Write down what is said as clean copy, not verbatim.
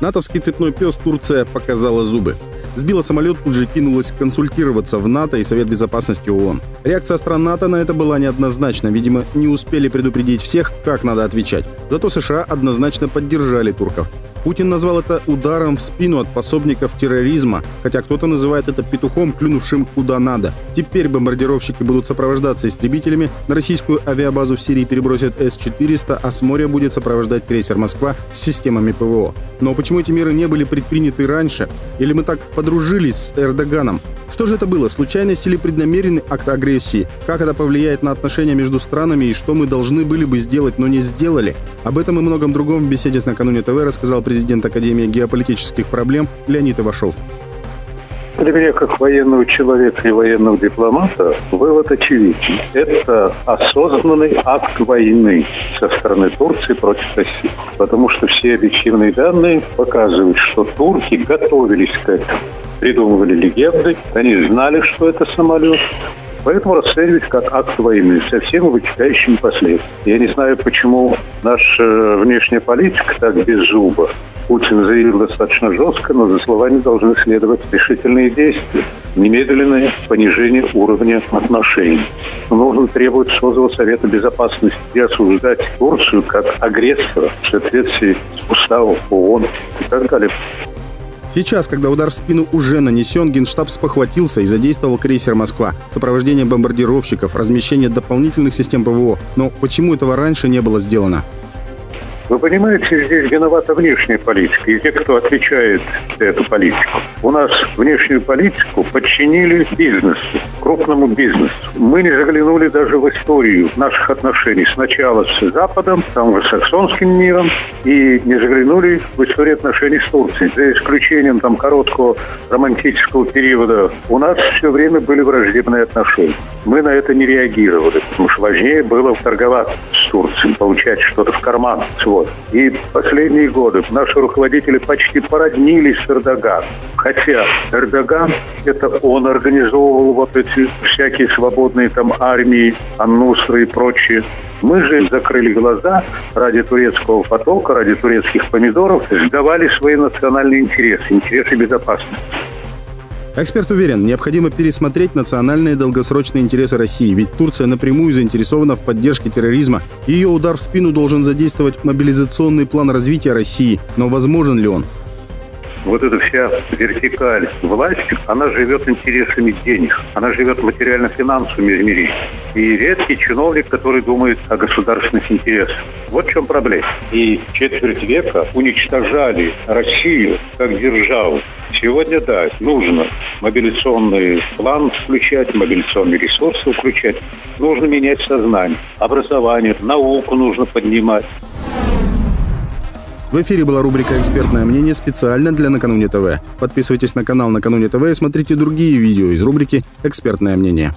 Натовский цепной пес Турция показала зубы. Сбила самолет, тут же кинулась консультироваться в НАТО и Совет безопасности ООН. Реакция стран НАТО на это была неоднозначна. Видимо, не успели предупредить всех, как надо отвечать. Зато США однозначно поддержали турков. Путин назвал это ударом в спину от пособников терроризма, хотя кто-то называет это петухом, клюнувшим куда надо. Теперь бомбардировщики будут сопровождаться истребителями, на российскую авиабазу в Сирии перебросят С-400, а с моря будет сопровождать крейсер «Москва» с системами ПВО. Но почему эти меры не были предприняты раньше? Или мы так подружились с Эрдоганом? Что же это было? Случайность или преднамеренный акт агрессии? Как это повлияет на отношения между странами и что мы должны были бы сделать, но не сделали? Об этом и многом другом в беседе с «Накануне.ТВ» рассказал президент Академии геополитических проблем Леонид Ивашов. Для меня, как военного человека и военного дипломата, вывод очевиден. Это осознанный акт войны со стороны Турции против России. Потому что все объективные данные показывают, что турки готовились к этому. Придумывали легенды, они знали, что это самолет. Поэтому расценивать как акт войны со всеми вытекающими последствиями. Я не знаю, почему наша внешняя политика так беззуба. Путин заявил достаточно жестко, но за словами должны следовать решительные действия. Немедленное понижение уровня отношений. Нужно требовать созыва Совета безопасности и осуждать Турцию как агрессора в соответствии с уставом ООН и так далее. Сейчас, когда удар в спину уже нанесен, Генштаб спохватился и задействовал крейсер «Москва», сопровождение бомбардировщиков, размещение дополнительных систем ПВО. Но почему этого раньше не было сделано? Вы понимаете, здесь виновата внешняя политика и те, кто отвечает за эту политику. У нас внешнюю политику подчинили бизнесу, крупному бизнесу. Мы не заглянули даже в историю наших отношений сначала с Западом, там же с саксонским миром, и не заглянули в историю отношений с Турцией. За исключением там короткого романтического периода у нас все время были враждебные отношения. Мы на это не реагировали, потому что важнее было торговаться с Турцией, получать что-то в карман свой. И последние годы наши руководители почти породнились с Эрдоганом. Хотя Эрдоган, это он организовывал вот эти всякие свободные там армии, ан-Нусра и прочее. Мы же закрыли глаза ради турецкого потока, ради турецких помидоров, сдавали свои национальные интересы, интересы безопасности. Эксперт уверен, необходимо пересмотреть национальные долгосрочные интересы России, ведь Турция напрямую заинтересована в поддержке терроризма. Ее удар в спину должен задействовать мобилизационный план развития России, но возможен ли он? Вот эта вся вертикаль власти, она живет интересами денег, она живет материально-финансовыми измерениями. И редкий чиновник, который думает о государственных интересах. Вот в чем проблема. И четверть века уничтожали Россию как державу. Сегодня, да, нужно мобилизационный план включать, мобилизационные ресурсы включать. Нужно менять сознание, образование, науку нужно поднимать. В эфире была рубрика «Экспертное мнение» специально для «Накануне ТВ». Подписывайтесь на канал «Накануне ТВ» и смотрите другие видео из рубрики «Экспертное мнение».